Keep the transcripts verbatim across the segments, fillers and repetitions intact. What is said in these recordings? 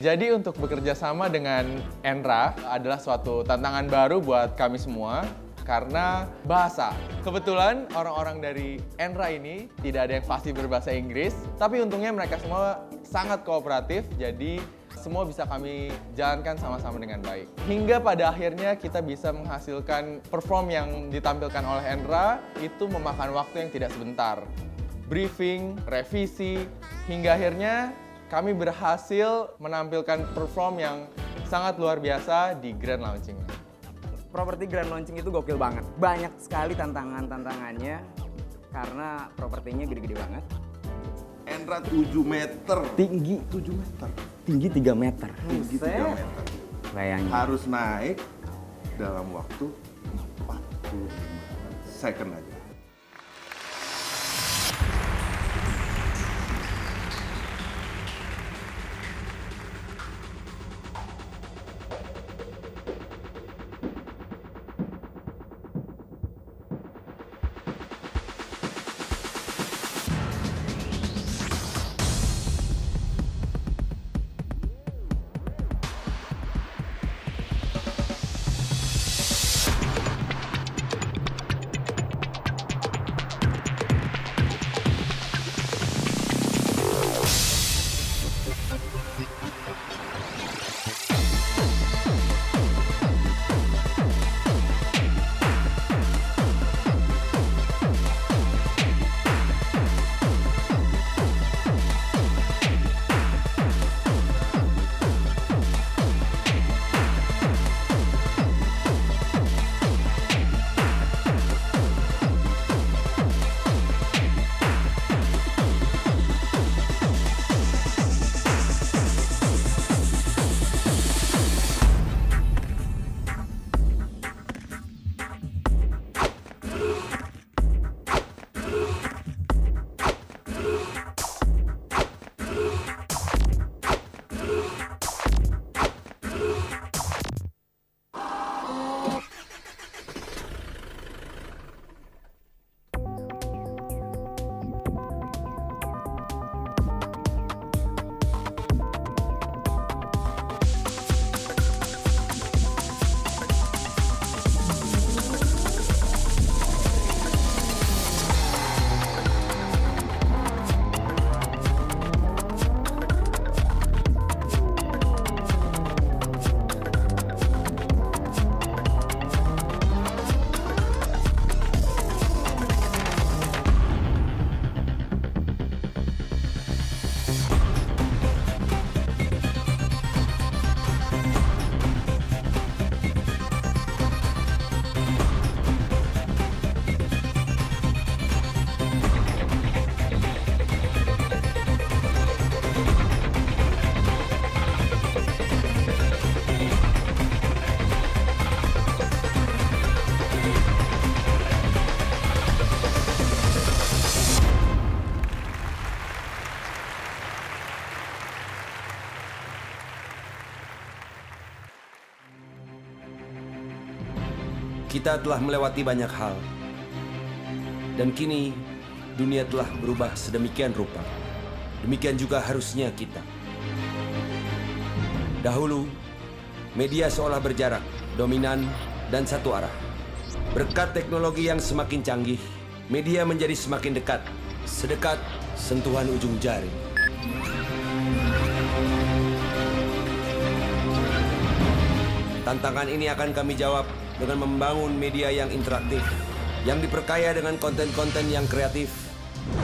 Jadi untuk bekerja sama dengan Enra adalah suatu tantangan baru buat kami semua karena bahasa. Kebetulan orang-orang dari Enra ini tidak ada yang pasti berbahasa Inggris, tapi untungnya mereka semua sangat kooperatif, jadi semua bisa kami jalankan sama-sama dengan baik. Hingga pada akhirnya kita bisa menghasilkan perform yang ditampilkan oleh Enra itu memakan waktu yang tidak sebentar. Briefing, revisi, hingga akhirnya kami berhasil menampilkan perform yang sangat luar biasa di Grand Launching. Properti Grand Launching itu gokil banget. Banyak sekali tantangan-tantangannya karena propertinya gede-gede banget. Enra tujuh meter. Tinggi tujuh meter. Tinggi tiga meter. Tinggi tiga meter. Bayangin. Harus naik dalam waktu empat puluh second aja. Kita telah melewati banyak hal, dan kini dunia telah berubah sedemikian rupa. Demikian juga harusnya kita. Dahulu, media seolah berjarak, dominan, dan satu arah. Berkat teknologi yang semakin canggih, media menjadi semakin dekat, sedekat sentuhan ujung jari. Tantangan ini akan kami jawab dengan membangun media yang interaktif, yang diperkaya dengan konten-konten yang kreatif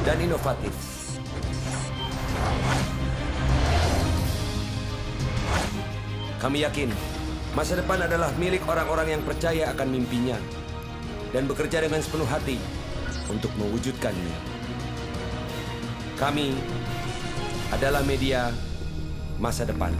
dan inovatif. Kami yakin, masa depan adalah milik orang-orang yang percaya akan mimpinya dan bekerja dengan sepenuh hati untuk mewujudkannya. Kami adalah media masa depan.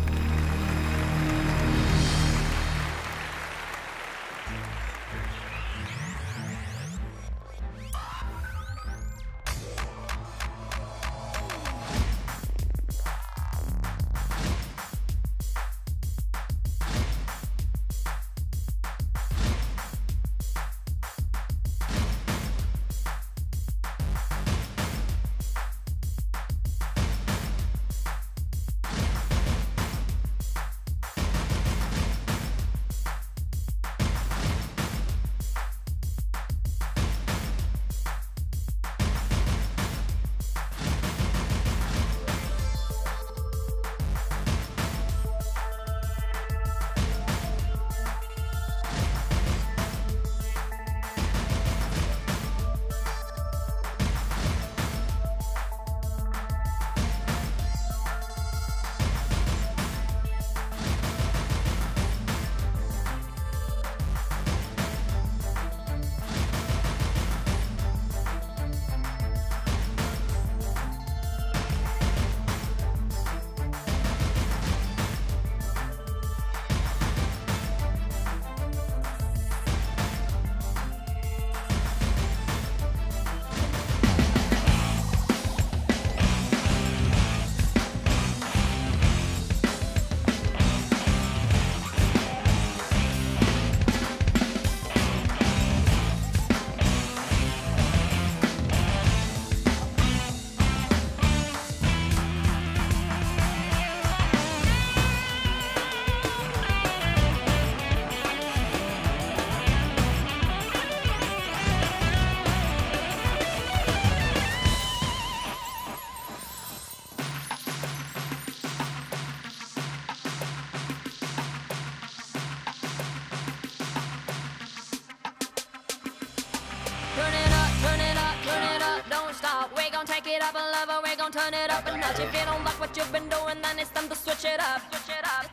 Turn it up, turn it up, turn it up, don't stop. We gon' take it up a level, we gon' turn it up a notch. If you don't like what you've been doing, then it's time to switch it up. Switch it up.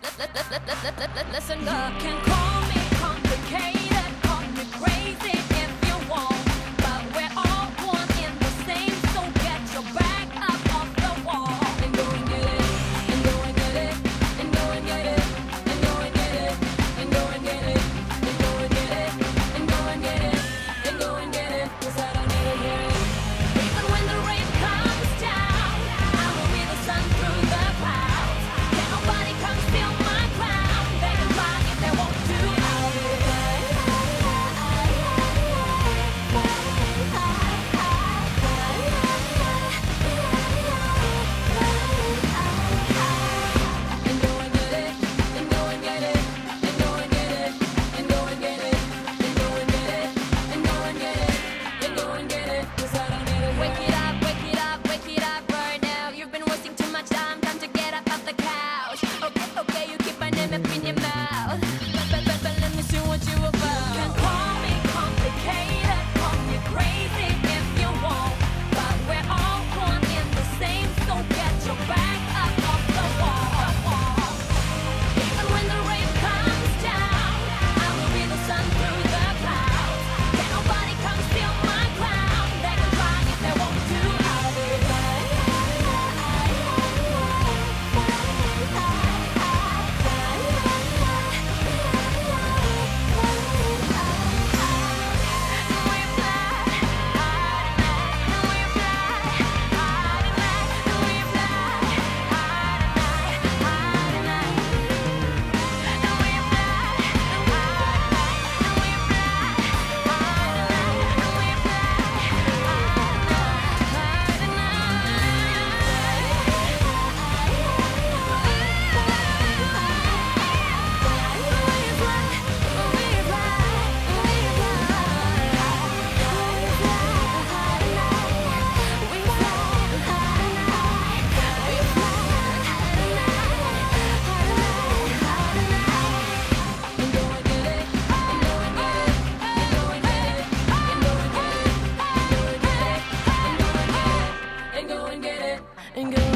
Listen up. You can call me complicated, call me crazy if you want, but we're all one in the same. So get your back up off the wall and go and get it, and go and get it, and go and get it, and go and get it, and go and get it, and go and get it, and go and get it, and go and get it, 'cause I don't need to hear it. Even when the rain comes down, I will be the sun through the clouds. Can nobody come steal my crown? They can try if they want to. I'll be the guy. And go and get it, and go and get it, and go and get it, and go and get it, and go and get it, and go and get it, and go and get it, 'cause I don't need to wake it up, wake it up, wake it up right now. You've been wasting too much time, time to get up off the couch. Okay, okay, you keep my name up in your mouth, but but but, but let me see what you about. You can call me complicated, call me crazy if you want, but we're all one in the same. So get your back up off the wall. Even when the rain comes down, I will be the sun through the clouds. Can nobody come steal my crown? They can try if they want to. I'll be the and go and get it, and go and get it, and go and get it, and go and get it.